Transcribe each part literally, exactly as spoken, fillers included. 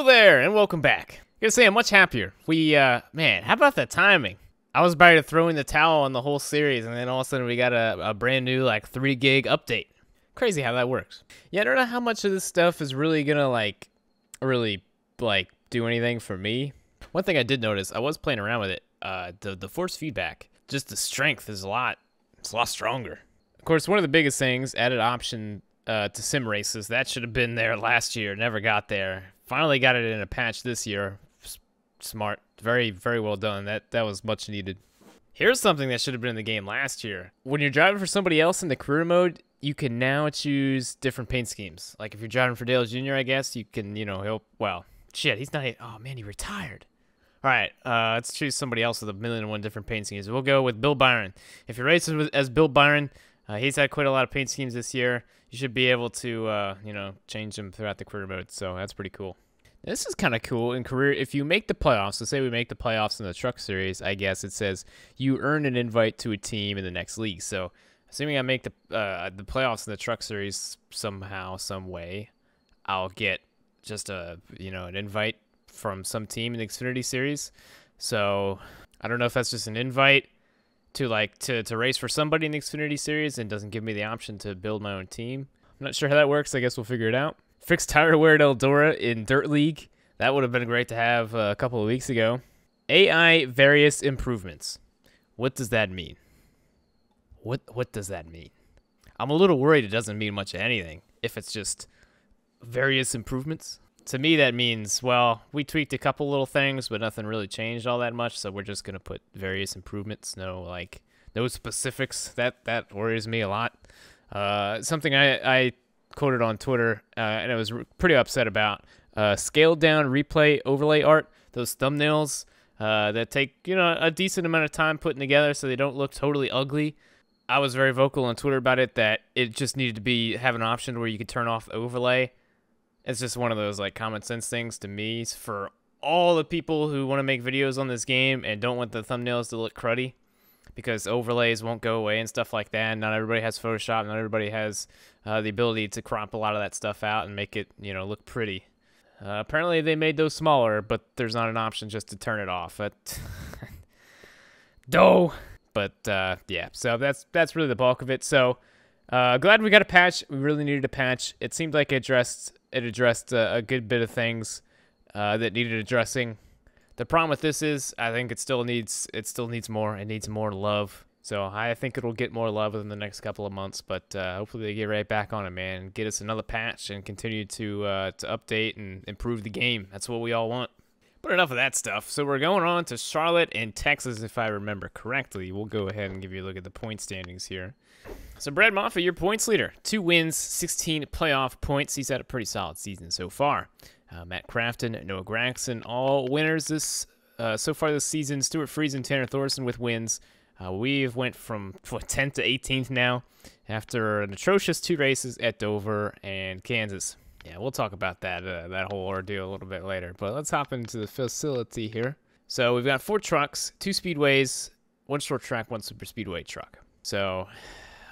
Hello there, and welcome back. I'm gonna say I'm much happier. We, uh, man, how about the timing? I was about to throw in the towel on the whole series, and then all of a sudden we got a, a brand new, like, three gig update. Crazy how that works. Yeah, I don't know how much of this stuff is really gonna, like, really, like, do anything for me. One thing I did notice, I was playing around with it, uh, the, the force feedback, just the strength is a lot, it's a lot stronger. Of course, one of the biggest things, added option uh, to sim races, that should have been there last year, never got there. Finally got it in a patch this year. S smart. Very, very well done. That that was much needed. Here's something that should have been in the game last year. When you're driving for somebody else in the career mode, you can now choose different paint schemes. Like if you're driving for Dale Junior, I guess, you can, you know, he'll, well, shit, he's not, oh man, he retired. All right, uh, let's choose somebody else with a million and one different paint schemes. We'll go with Bill Byron. If you're racing with, as Bill Byron, uh, he's had quite a lot of paint schemes this year. You should be able to, uh, you know, change them throughout the career mode, so that's pretty cool. This is kind of cool in career. If you make the playoffs, so say we make the playoffs in the truck series, I guess it says you earn an invite to a team in the next league. So assuming I make the uh, the playoffs in the truck series somehow, some way, I'll get just a, you know, an invite from some team in the Xfinity series. So I don't know if that's just an invite to like to, to race for somebody in the Xfinity series and doesn't give me the option to build my own team. I'm not sure how that works. I guess we'll figure it out. Fixed tire wear at Eldora in Dirt League. That would have been great to have a couple of weeks ago. A I various improvements. What does that mean? What what does that mean? I'm a little worried it doesn't mean much of anything if it's just various improvements. To me, that means, well, we tweaked a couple little things, but nothing really changed all that much, so we're just going to put various improvements. No, like, no specifics. That that worries me a lot. Uh, something I, I quoted on Twitter, uh, and I was pretty upset about, uh, scaled down replay overlay art, those thumbnails uh, that take, you know, a decent amount of time putting together so they don't look totally ugly. I was very vocal on Twitter about it, that it just needed to be, have an option where you could turn off overlay. It's just one of those like common sense things to me for all the people who want to make videos on this game and don't want the thumbnails to look cruddy because overlays won't go away and stuff like that. And not everybody has Photoshop. Not everybody has uh, the ability to crop a lot of that stuff out and make it, you know, look pretty. Uh, apparently they made those smaller, but there's not an option just to turn it off. That Doh. But uh, yeah, so that's that's really the bulk of it. So uh, glad we got a patch. We really needed a patch. It seemed like it addressed... It addressed a, a good bit of things uh, that needed addressing. The problem with this is, I think it still needs it still needs more. It needs more love. So I think it'll get more love within the next couple of months. But uh, hopefully they get right back on it, man. Get us another patch and continue to uh, to update and improve the game. That's what we all want. But enough of that stuff. So we're going on to Charlotte and Texas, if I remember correctly. We'll go ahead and give you a look at the point standings here. So Brad Moffitt, your points leader. Two wins, sixteen playoff points. He's had a pretty solid season so far. Uh, Matt Crafton, Noah Gragson, all winners this uh, so far this season. Stuart Friesen, Tanner Thorson with wins. Uh, we've went from what, tenth to eighteenth now after an atrocious two races at Dover and Kansas. Yeah, we'll talk about that uh, that whole ordeal a little bit later, but let's hop into the facility here. So we've got four trucks, two speedways, one short track, one super speedway truck. So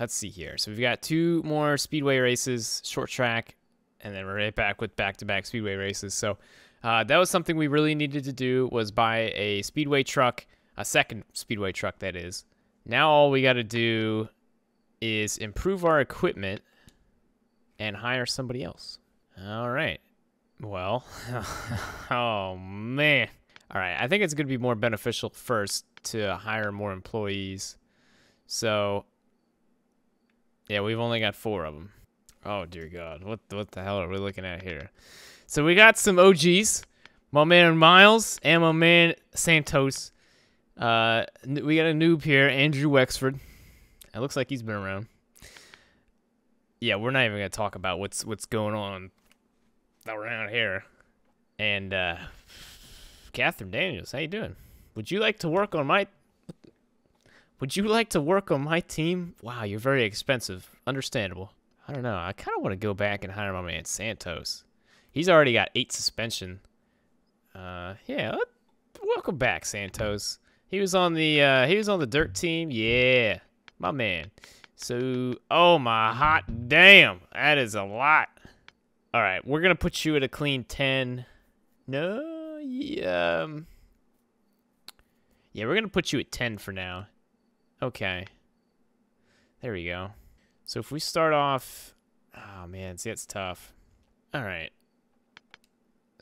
let's see here. So we've got two more speedway races, short track, and then we're right back with back-to-back -back speedway races. So uh, that was something we really needed to do, was buy a speedway truck, a second speedway truck, that is. Now all we got to do is improve our equipment and hire somebody else. All right. Well, oh, man. All right. I think it's going to be more beneficial first to hire more employees. So, yeah, we've only got four of them. Oh, dear God. What, what the hell are we looking at here? So we got some O Gs. My man Miles and my man Santos. Uh, we got a noob here, Andrew Wexford. It looks like he's been around. Yeah, we're not even going to talk about what's what's going on around here. And uh Catherine Daniels, how you doing? Would you like to work on my Would you like to work on my team? Wow, you're very expensive. Understandable. I don't know. I kind of want to go back and hire my man Santos. He's already got eight suspension. Uh yeah, welcome back, Santos. He was on the uh he was on the dirt team. Yeah. My man. So, oh my hot damn. That is a lot. All right, we're going to put you at a clean ten. No, yeah. Um, yeah, we're going to put you at ten for now. Okay. There we go. So if we start off... Oh, man. See, that's tough. All right.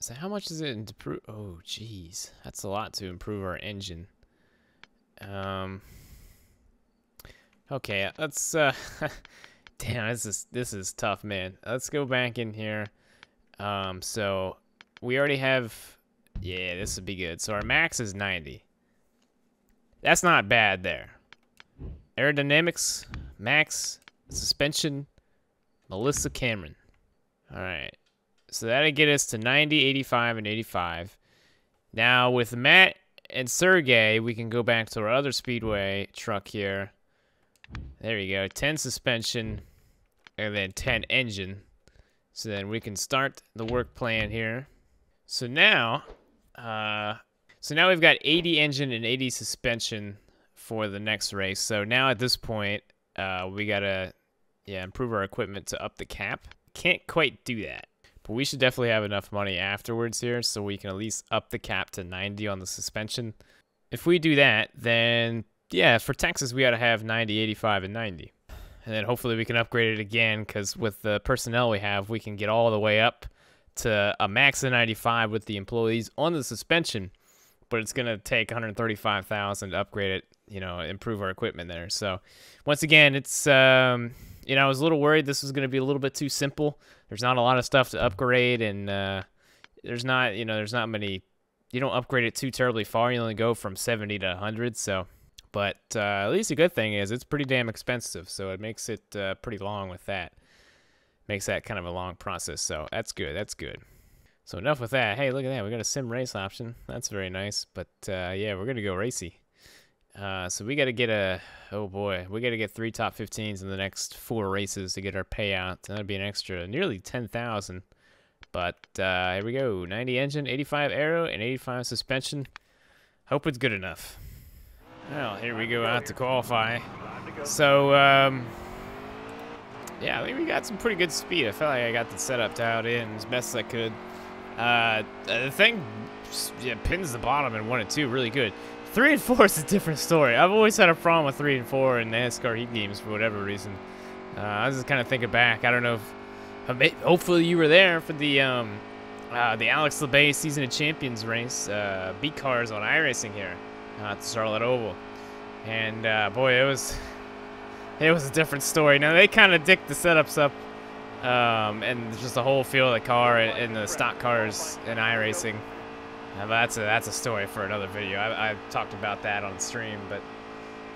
So how much is it in... Oh, jeez. That's a lot to improve our engine. Um... Okay, let's, uh, damn, this is, this is tough, man. Let's go back in here. Um, so, we already have, yeah, this would be good. So, our max is ninety. That's not bad there. Aerodynamics, max, suspension, Melissa Cameron. All right. So, that'll get us to ninety, eighty-five, and eighty-five. Now, with Matt and Sergey, we can go back to our other Speedway truck here. There you go, ten suspension, and then ten engine. So then we can start the work plan here. So now, uh, so now we've got eighty engine and eighty suspension for the next race. So now at this point, uh, we gotta, yeah, improve our equipment to up the cap. Can't quite do that, but we should definitely have enough money afterwards here, so we can at least up the cap to ninety on the suspension. If we do that, then. Yeah, for Texas, we ought to have ninety, eighty-five, and ninety. And then hopefully we can upgrade it again, because with the personnel we have, we can get all the way up to a max of ninety-five with the employees on the suspension. But it's going to take one hundred thirty-five thousand dollars to upgrade it, you know, improve our equipment there. So once again, it's, um, you know, I was a little worried this was going to be a little bit too simple. There's not a lot of stuff to upgrade, and uh, there's not, you know, there's not many, you don't upgrade it too terribly far. You only go from seventy to one hundred, so... But uh, at least a good thing is it's pretty damn expensive, so it makes it uh, pretty long with that. Makes that kind of a long process, so that's good, that's good. So enough with that. Hey, look at that. We got a sim race option. That's very nice, but uh, yeah, we're going to go racy. Uh, so we got to get a, oh boy, we got to get three top fifteens in the next four races to get our payout. That would be an extra nearly ten thousand dollars. But uh, here we go. ninety engine, eighty-five aero, and eighty-five suspension. Hope it's good enough. Well, here we go out to qualify. So, um, yeah, I think we got some pretty good speed. I felt like I got the setup dialed in as best as I could. Uh, the thing yeah, pins the bottom in one and two really good. Three and four is a different story. I've always had a problem with three and four in NASCAR Heat games for whatever reason. Uh, I was just kind of thinking back. I don't know if, hopefully you were there for the, um, uh, the Alex LeBay Season of Champions race, uh, B cars on iRacing here. Uh, to Charlotte Oval, and uh, boy, it was it was a different story. Now they kind of dicked the setups up, um, and just the whole feel of the car and, and the stock cars in iRacing. Now that's a that's a story for another video. I, I talked about that on stream, but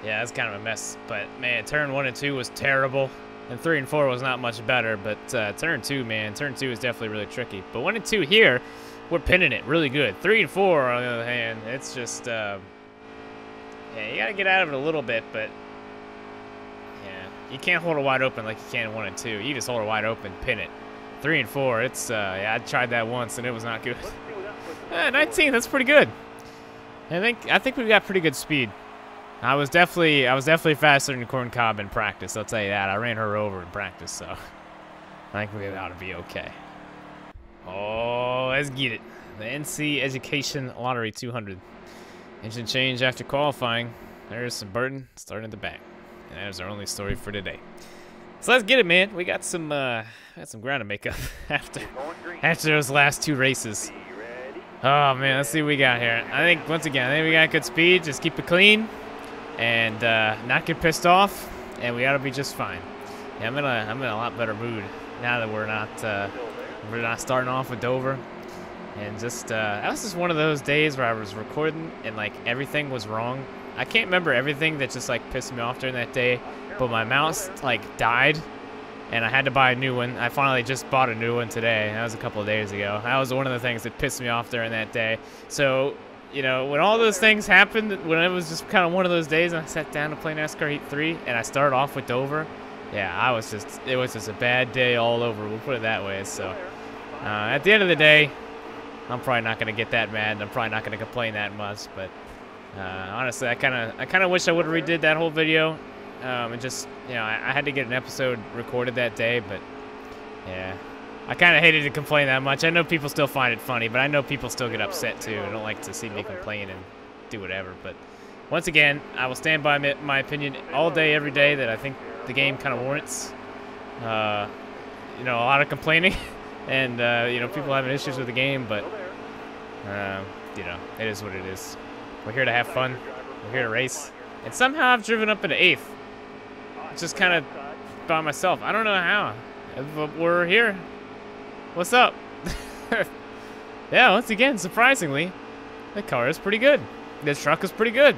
yeah, it's kind of a mess. But man, turn one and two was terrible, and three and four was not much better. But uh, turn two, man, turn two is definitely really tricky. But one and two here, we're pinning it really good. Three and four, on the other hand, it's just. Uh, Yeah, you gotta get out of it a little bit, but yeah, you can't hold it wide open like you can one and two. You just hold it wide open, pin it. Three and four, it's uh, yeah, I tried that once and it was not good. uh, nineteen, that's pretty good. I think I think we've got pretty good speed. I was definitely I was definitely faster than Corn Cob in practice. I'll tell you that. I ran her over in practice, so I think we ought to be okay. Oh, let's get it. The N C Education Lottery two hundred. Engine change after qualifying. There's some Burton starting at the back. And that is our only story for today. So let's get it, man. We got some uh, got some ground to make up after after those last two races. Oh man, let's see what we got here. I think once again, I think we got good speed. Just keep it clean and uh, not get pissed off, and we ought to be just fine. Yeah, I'm in a I'm in a lot better mood now that we're not uh, we're not starting off with Dover. And just, uh, that was just one of those days where I was recording and, like, everything was wrong. I can't remember everything that just, like, pissed me off during that day, but my mouse, like, died, and I had to buy a new one. I finally just bought a new one today. That was a couple of days ago. That was one of the things that pissed me off during that day. So, you know, when all those things happened, when it was just kind of one of those days and I sat down to play NASCAR Heat three, and I started off with Dover, yeah, I was just, it was just a bad day all over. We'll put it that way. So, uh, at the end of the day, I'm probably not going to get that mad, and I'm probably not going to complain that much, but uh, honestly, I kind of I kind of wish I would have redid that whole video, um, and just, you know, I, I had to get an episode recorded that day, but yeah, I kind of hated to complain that much. I know people still find it funny, but I know people still get upset too. I don't like to see me complain and do whatever. But once again, I will stand by my opinion all day, every day, that I think the game kind of warrants, uh, you know, a lot of complaining and, uh, you know, people having issues with the game. But, uh, you know, it is what it is. We're here to have fun. We're here to race. And somehow I've driven up into eighth. Just kind of by myself. I don't know how. But we're here. What's up? Yeah, once again, surprisingly, the car is pretty good. The truck is pretty good.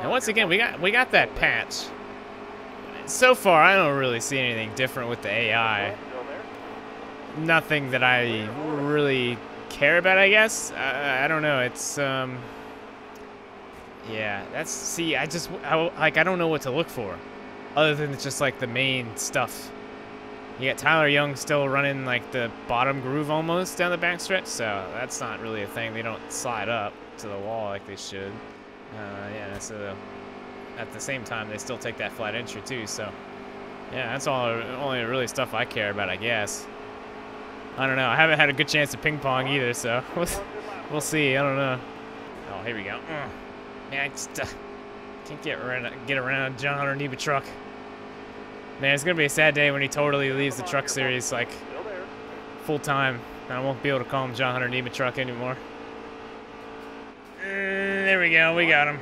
And once again, we got we got that patch. So far, I don't really see anything different with the A I. Nothing that I really care about, I guess. I, I don't know. It's um. Yeah, that's see. I just I, like I don't know what to look for, other than just like the main stuff. You got Tyler Young still running like the bottom groove almost down the backstretch, so that's not really a thing. They don't slide up to the wall like they should. Uh, yeah, so at the same time, they still take that flat entry too, so yeah, that's all only really stuff I care about, I guess. I don't know. I haven't had a good chance to ping pong either, so we'll see. I don't know. Oh, here we go. Man, I just uh, can't get around, get around John Hunter Nemechek truck. Man, it's going to be a sad day when he totally leaves the truck series, like, full-time. I won't be able to call him John Hunter Nemechek truck anymore. Mm, there we go. We got him.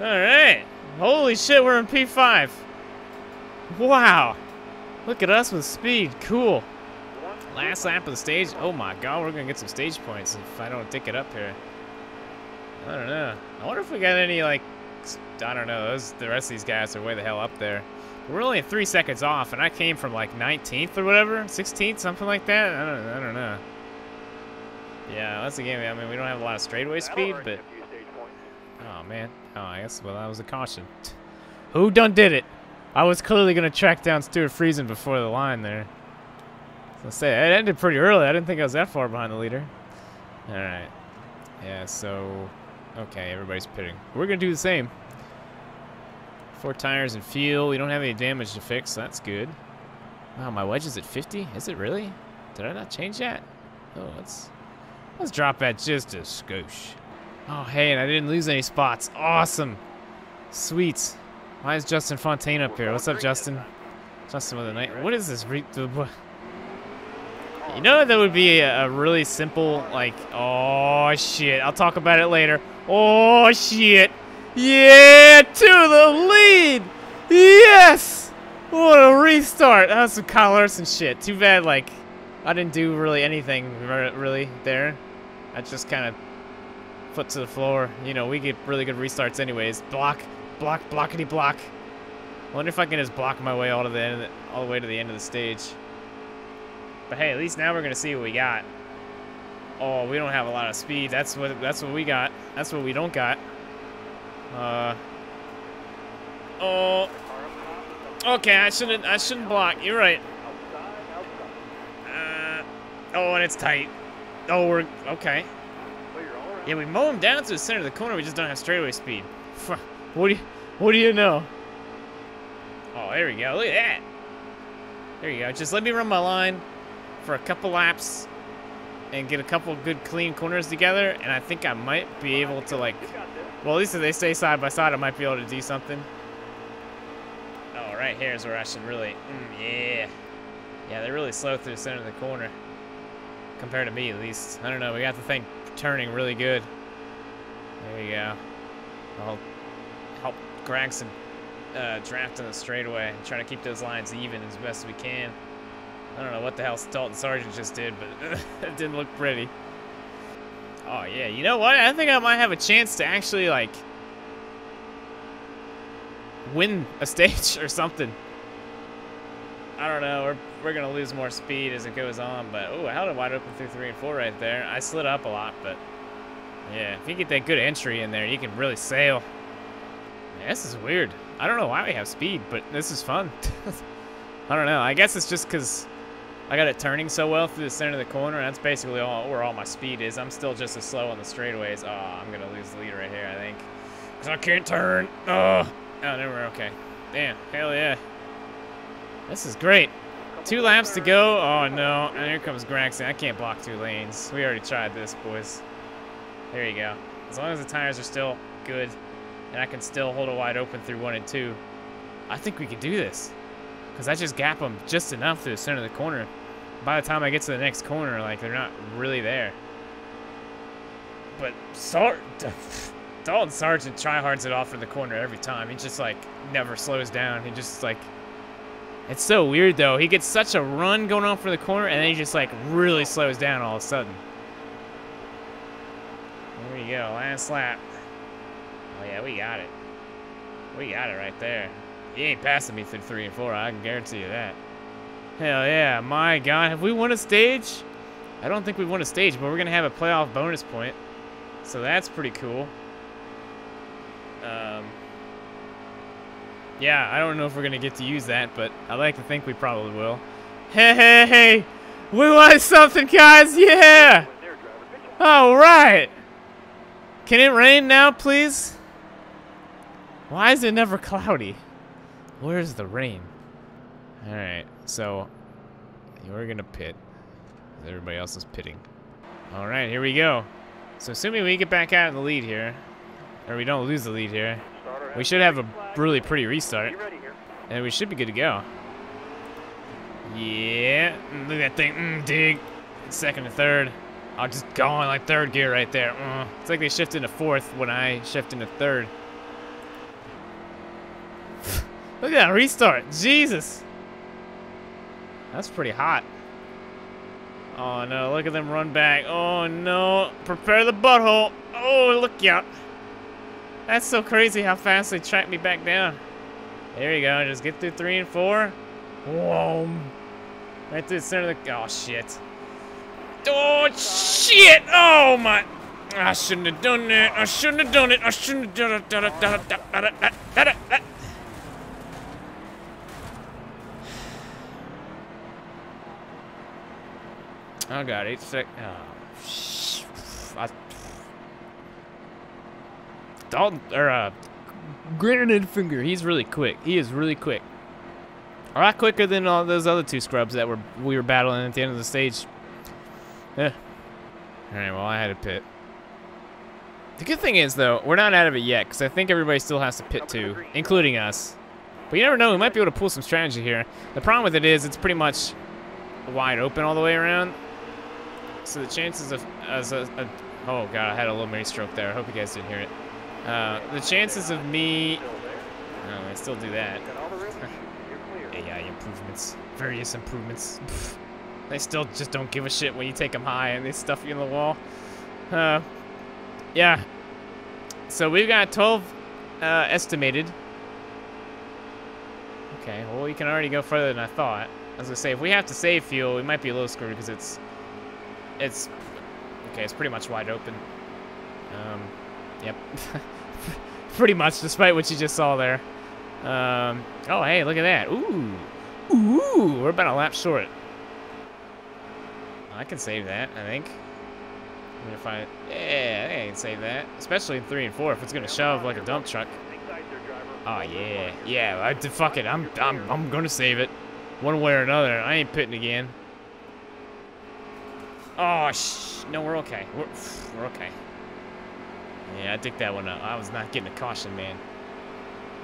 All right. Holy shit, we're in P five. Wow. Look at us with speed. Cool. Last lap of the stage. Oh, my God. We're going to get some stage points if I don't dick it up here. I don't know. I wonder if we got any, like, I don't know. Those, the rest of these guys are way the hell up there. We're only three seconds off, and I came from like nineteenth or whatever, sixteenth, something like that. I don't, I don't know. Yeah, that's the game. I mean, we don't have a lot of straightaway speed, but oh man, oh I guess well that was a caution. Who done did it? I was clearly gonna track down Stuart Friesen before the line there. Let's say it ended pretty early. I didn't think I was that far behind the leader. All right. Yeah. So, okay, everybody's pitting. We're gonna do the same. Four tires and fuel. We don't have any damage to fix, so that's good. Wow, my wedge is at fifty? Is it really? Did I not change that? Oh, let's let's drop that just a skosh. Oh, hey, and I didn't lose any spots. Awesome. Sweet. Why is Justin Fontaine up here? What's up, Justin? Justin with a night. What is this? You know, that would be a really simple, like, oh, shit. I'll talk about it later. Oh, shit. Yeah, to the lead! Yes! What a restart! That was some Kyle Larson shit. Too bad, like, I didn't do really anything really there. I just kind of put to the floor. You know, we get really good restarts anyways. Block, block, blockity block. I wonder if I can just block my way all to the end of the, all the way to the end of the stage. But hey, at least now we're gonna see what we got. Oh, we don't have a lot of speed. That's what that's what we got. That's what we don't got. Uh oh. Okay, I shouldn't. I shouldn't block. You're right. Uh, oh, and it's tight. Oh, we're okay. Yeah, we mow him down to the center of the corner. We just don't have straightaway speed. What do you? What do you know? Oh, there we go. Look at that. There you go. Just let me run my line for a couple laps and get a couple good clean corners together, and I think I might be able to like. Well, at least if they stay side by side, I might be able to do something. Oh, right here is where I should really, mm, yeah. Yeah, they're really slow through the center of the corner. Compared to me, at least. I don't know, we got the thing turning really good. There you go. I'll help Gragson uh, draft in the straightaway and try to keep those lines even as best we can. I don't know what the hell Dalton Sargeant just did, but it didn't look pretty. Oh, yeah, you know what? I think I might have a chance to actually, like, win a stage or something. I don't know. We're, we're going to lose more speed as it goes on, but, oh, I held it wide open through three and four right there. I slid up a lot, but, yeah, if you get that good entry in there, you can really sail. Yeah, this is weird. I don't know why we have speed, but this is fun. I don't know. I guess it's just because I got it turning so well through the center of the corner. That's basically all where all my speed is. I'm still just as slow on the straightaways. Oh, I'm going to lose the lead right here, I think. Because I can't turn. Oh, oh, there we're okay. Damn, hell yeah. This is great. Two laps to go. Oh, no. And here comes Gragson. I can't block two lanes. We already tried this, boys. There you go. As long as the tires are still good and I can still hold it wide open through one and two, I think we can do this. Because I just gap them just enough to the center of the corner. By the time I get to the next corner, like, they're not really there. But Sar Dalton Sargeant tryhards it off in the corner every time. He just, like, never slows down. He just, like... It's so weird, though. He gets such a run going on for the corner, and then he just, like, really slows down all of a sudden. There you go. Last lap. Oh, yeah, we got it. We got it right there. He ain't passing me through three and four. I can guarantee you that. Hell, yeah. My God. Have we won a stage? I don't think we won a stage, but we're going to have a playoff bonus point. So that's pretty cool. Um, yeah, I don't know if we're going to get to use that, but I like to think we probably will. Hey, hey, hey! We won something, guys! Yeah! All right! Can it rain now, please? Why is it never cloudy? Where's the rain? All right, so we're going to pit. Everybody else is pitting. All right, here we go. So assuming we get back out of the lead here, or we don't lose the lead here, we should have a really pretty restart. And we should be good to go. Yeah. Look at that thing. Mm, dig. Second to third. I'll just go on like third gear right there. Mm. It's like they shift into fourth when I shift into third. Look at that restart. Jesus. That's pretty hot. Oh, no. Look at them run back. Oh, no. Prepare the butthole. Oh, look out. That's so crazy how fast they tracked me back down. There you go. Just get through three and four. Whoa. Right through the center of the... Oh, shit. Oh, shit. Oh, my... I shouldn't have done that. I shouldn't have done it. I shouldn't have done it. Da, da, da, da, da, da, da, da, da. Oh God, eight seconds. Oh, I... Dalton, or uh, Granite Finger. He's really quick. He is really quick. A lot quicker than all those other two scrubs that were we were battling at the end of the stage. Yeah. All right. Well, I had a pit. The good thing is though, we're not out of it yet because I think everybody still has to pit too, including us. But you never know. We might be able to pull some strategy here. The problem with it is it's pretty much wide open all the way around. So the chances of as a, a oh god, I had a little mini stroke there. I hope you guys didn't hear it. Uh, the chances of me, oh, I still do that. A I improvements, various improvements. Pfft. They still just don't give a shit when you take them high and they stuff you in the wall. Uh, yeah. So we've got twelve uh, estimated. Okay. Well, we can already go further than I thought. I was gonna say if we have to save fuel, we might be a little screwed because it's. It's okay. It's pretty much wide open. Um, yep, pretty much. Despite what you just saw there. Um, oh, hey, look at that! Ooh, ooh, we're about a lap short. I can save that, I think. I mean, if I, yeah, I, think I can save that. Especially in three and four, if it's gonna shove like a dump truck. Oh yeah, yeah. I fuck it. I'm, I'm, I'm gonna save it, one way or another. I ain't pitting again. Oh, shh. No, we're okay. We're, we're okay. Yeah, I dicked that one up. I was not getting a caution, man.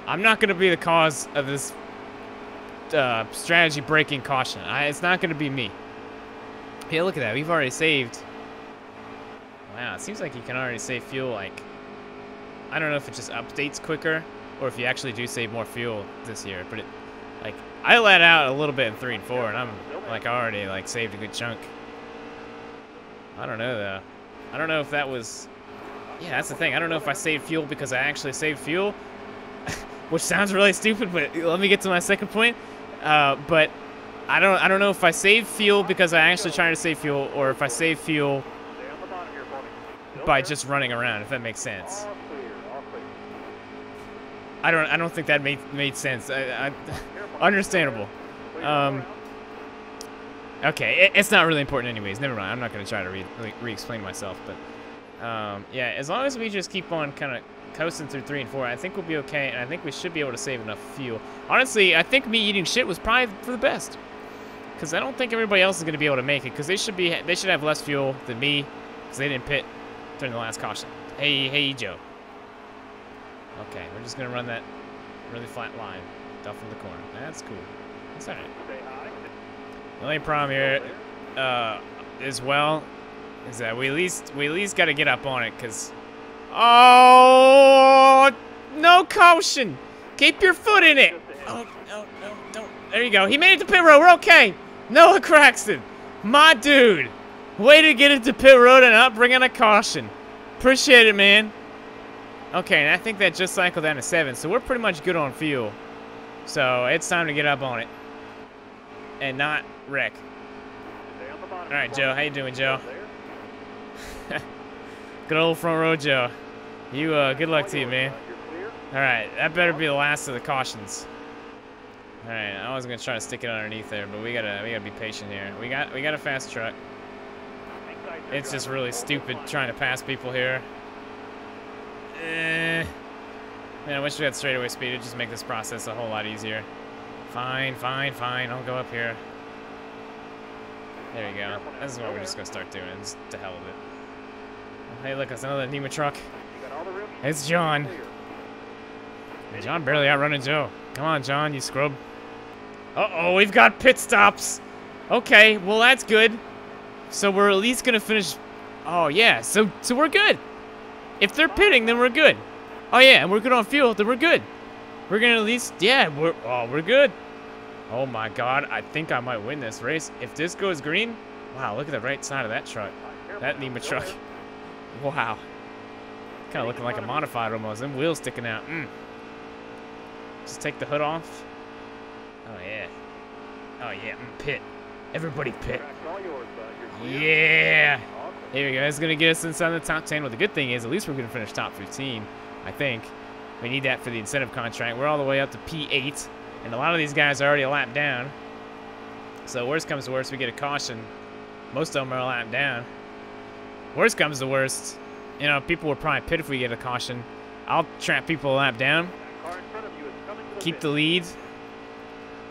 I'm not going to be the cause of this uh, strategy breaking caution. I, it's not going to be me. Hey, look at that. We've already saved. Wow, it seems like you can already save fuel. Like, I don't know if it just updates quicker or if you actually do save more fuel this year. But, it, like, I let out a little bit in three and four, and I'm, like, already, like, saved a good chunk. I don't know, though. I don't know if that was... Yeah, that's the thing. I don't know if I saved fuel because I actually saved fuel, which sounds really stupid, but let me get to my second point. Uh, but I don't I don't know if I saved fuel because I actually tried to save fuel or if I saved fuel by just running around, if that makes sense. I don't I don't think that made, made sense. I, I, understandable. Um... Okay, it's not really important anyways. Never mind. I'm not going to try to re- re-explain myself. But, um, yeah, as long as we just keep on kind of coasting through three and four, I think we'll be okay, and I think we should be able to save enough fuel. Honestly, I think me eating shit was probably for the best. because I don't think everybody else is going to be able to make it, because they should be they should have less fuel than me, because they didn't pit during the last caution. Hey, hey, Joe. Okay, we're just going to run that really flat line down from the corner. That's cool. That's all right. The only problem here uh, as well is that we at least we at least got to get up on it, because oh, no caution. Keep your foot in it. Oh, no, no, don't. There you go. He made it to pit road. We're okay. Noah Gragson, my dude. Way to get it to pit road and not bring in a caution. Appreciate it, man. Okay, and I think that just cycled down to seven, so we're pretty much good on fuel. So it's time to get up on it and not wreck. All right, Joe. How you doing, Joe? Good old front row, Joe. You, uh, good luck to you, man. All right, that better be the last of the cautions. All right, I was gonna try to stick it underneath there, but we gotta we gotta be patient here. We got we got a fast truck. It's just really stupid trying to pass people here. Eh. Man, I wish we had straightaway speed. It'd just make this process a whole lot easier. Fine, fine, fine. I'll go up here. There you go. This is what we're just gonna start doing. Just to hell with it. Hey, look, it's another NEMA truck. It's John. John barely outrunning Joe. Come on, John, you scrub. Uh-oh, we've got pit stops. Okay, well, that's good. So we're at least going to finish. Oh, yeah, so so we're good. If they're pitting, then we're good. Oh, yeah, and we're good on fuel, then we're good. We're going to at least, yeah, we're, oh, we're good. Oh, my God, I think I might win this race. If this goes green, wow, look at the right side of that truck. That NEMA truck. Wow. Kind of looking like a modified almost. Them wheels sticking out. Mm. Just take the hood off. Oh, yeah. Oh, yeah. Pit. Everybody pit. Yeah. Here we go. It's going to get us inside the top ten. Well, the good thing is, at least we're going to finish top fifteen, I think. We need that for the incentive contract. We're all the way up to P eight, and a lot of these guys are already a lap down. So, worst comes to worst, we get a caution. Most of them are a lap down. Worst comes to worst. You know, people will probably pit if we get a caution. I'll trap people a lap down. Keep the lead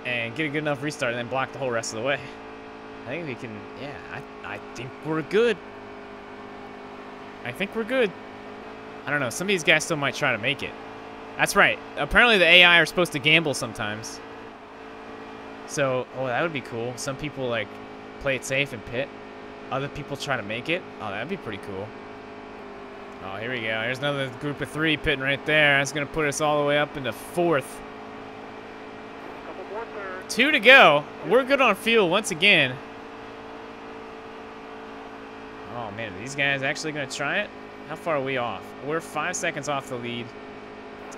and get a good enough restart and then block the whole rest of the way. I think we can, yeah, I, I think we're good. I think we're good. I don't know, some of these guys still might try to make it. That's right, apparently the A I are supposed to gamble sometimes. So, oh, that would be cool. Some people like play it safe and pit. Other people try to make it. Oh, that'd be pretty cool. Oh, here we go. Here's another group of three pitting right there. That's gonna put us all the way up into fourth. Two to go. We're good on fuel once again. Oh, man. Are these guys actually going to try it? How far are we off? We're five seconds off the lead.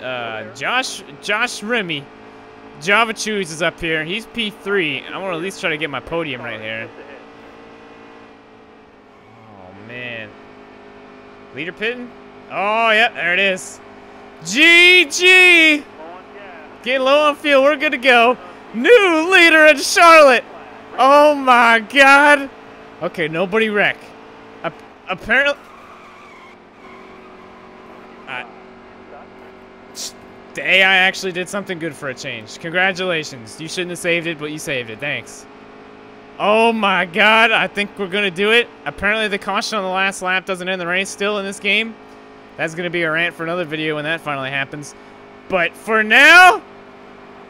Uh, Josh Josh Remy. Java Choose is up here. He's P three. I want to at least try to get my podium right here. Oh, man. Leader pitting? Oh, yep. There it is. G G. Get low on fuel. We're good to go. New leader in Charlotte. Oh my God. Okay, nobody wreck. A apparently. Uh, the A I actually did something good for a change. Congratulations. You shouldn't have saved it, but you saved it. Thanks. Oh my God. I think we're going to do it. Apparently, the caution on the last lap doesn't end the race still in this game. That's going to be a rant for another video when that finally happens. But for now.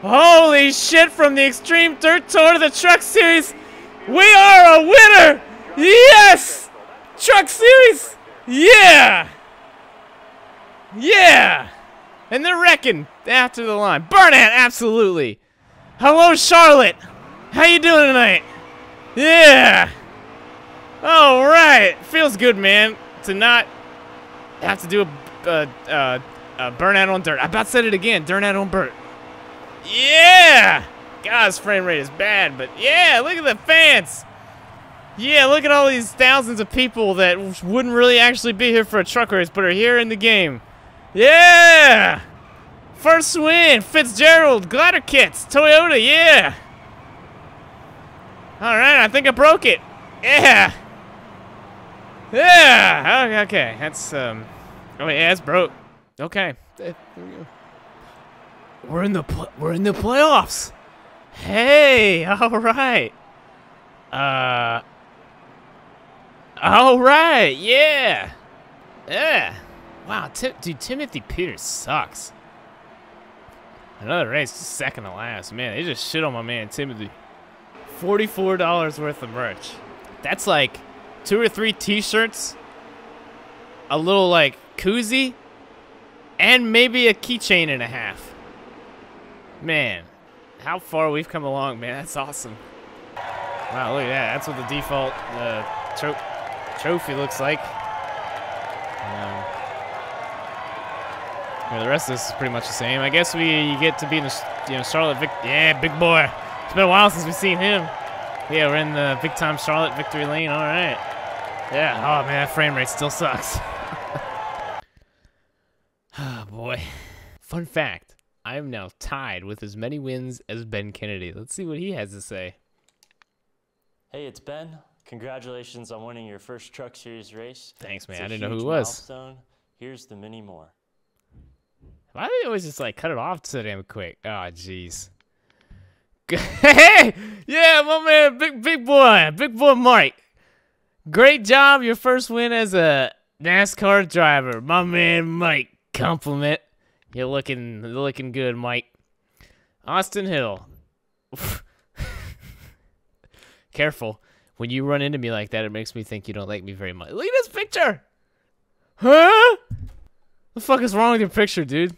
Holy shit, from the Extreme Dirt Tour to the Truck Series, we are a winner! Yes! Truck Series! Yeah! Yeah! And they're wrecking after the line. Burnett, absolutely! Hello, Charlotte! How you doing tonight? Yeah! Alright! Feels good, man, to not have to do a, a, a, a burnout on dirt. I about said it again, burnout on dirt. Yeah! God's frame rate is bad, but yeah, look at the fans! Yeah, look at all these thousands of people that wouldn't really actually be here for a truck race, but are here in the game. Yeah! First win, Fitzgerald, Glatterkits, Toyota, yeah! Alright, I think I broke it. Yeah! Yeah! Okay, that's, um... oh, yeah, it's broke. Okay. There we go. We're in the pl we're in the playoffs. Hey, all right. Uh. All right. Yeah. Yeah. Wow. T dude, Timothy Peters sucks. Another race, second to last. Man, they just shit on my man Timothy. forty-four dollars worth of merch. That's like two or three T-shirts, a little like koozie, and maybe a keychain and a half. Man, how far we've come along, man. That's awesome. Wow, look at that. That's what the default uh, tro trophy looks like. Um, yeah, the rest of this is pretty much the same. I guess we you get to be in the you know Charlotte Vic. Yeah, big boy. It's been a while since we've seen him. Yeah, we're in the big time Charlotte victory lane. All right. Yeah. Oh man, that frame rate still sucks. Oh boy. Fun fact: I am now tied with as many wins as Ben Kennedy. Let's see what he has to say. Hey, it's Ben. Congratulations on winning your first Truck Series race. Thanks, man. It's I didn't know who it was. Milestone. Here's the many more. Why do they always just like cut it off so damn quick? Oh, jeez. Hey, yeah, my man, big big boy, big boy Mike. Great job, your first win as a NASCAR driver, my man Mike. Compliment. You're looking, looking good, Mike. Austin Hill. Careful. When you run into me like that, it makes me think you don't like me very much. Look at this picture! Huh? The fuck is wrong with your picture, dude?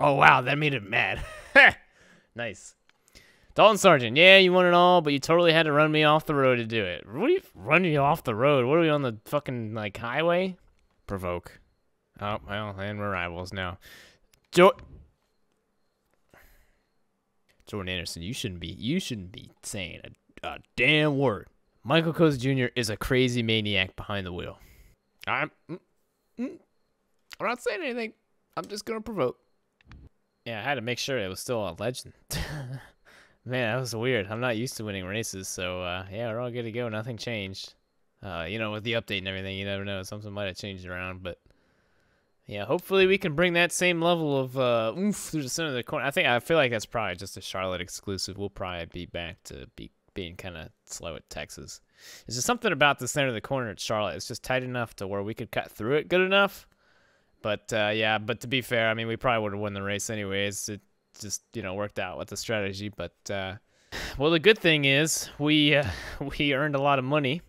Oh, wow, that made it mad. Nice. Dalton Sargeant. Yeah, you won it all, but you totally had to run me off the road to do it. What are you running you off the road? What are we on the fucking, like, highway? Provoke. Oh, well, and we're rivals now. Jo- Jordan Anderson, you shouldn't be, you shouldn't be saying it. A damn word. Michael Coz Junior is a crazy maniac behind the wheel. I'm, mm, mm, I'm not saying anything. I'm just going to provoke. Yeah, I had to make sure it was still a legend. Man, that was weird. I'm not used to winning races, so uh, yeah, we're all good to go. Nothing changed. Uh, you know, with the update and everything, you never know. Something might have changed around, but yeah, hopefully we can bring that same level of uh, oomph through the center of the corner. I think I feel like that's probably just a Charlotte exclusive. We'll probably be back to be being kind of slow at Texas. There's just something about the center of the corner at Charlotte. It's just tight enough to where we could cut through it good enough. But, uh, yeah, but to be fair, I mean, we probably would have won the race anyways. It just, you know, worked out with the strategy. But, uh, well, the good thing is we, uh, we earned a lot of money.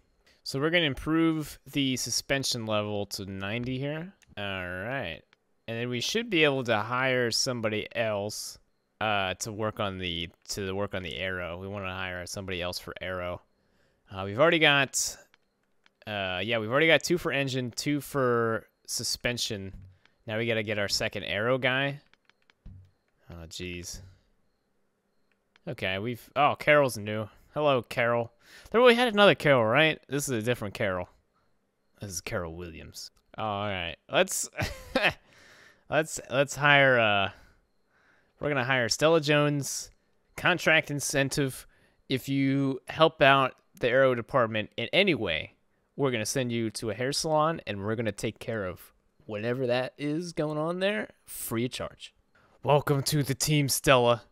So we're going to improve the suspension level to ninety here. All right. And then we should be able to hire somebody else. Uh, to work on the to work on the aero, we want to hire somebody else for aero. Uh, we've already got, uh, yeah, we've already got two for engine, two for suspension. Now we gotta get our second aero guy. Oh, jeez. Okay, we've. Oh, Carol's new. Hello, Carol. There we had another Carol, right? This is a different Carol. This is Carol Williams. Oh, all right, let's let's let's hire. Uh, We're going to hire Stella Jones, contract incentive. If you help out the aero department in any way, we're going to send you to a hair salon, and we're going to take care of whatever that is going on there, free of charge. Welcome to the team, Stella.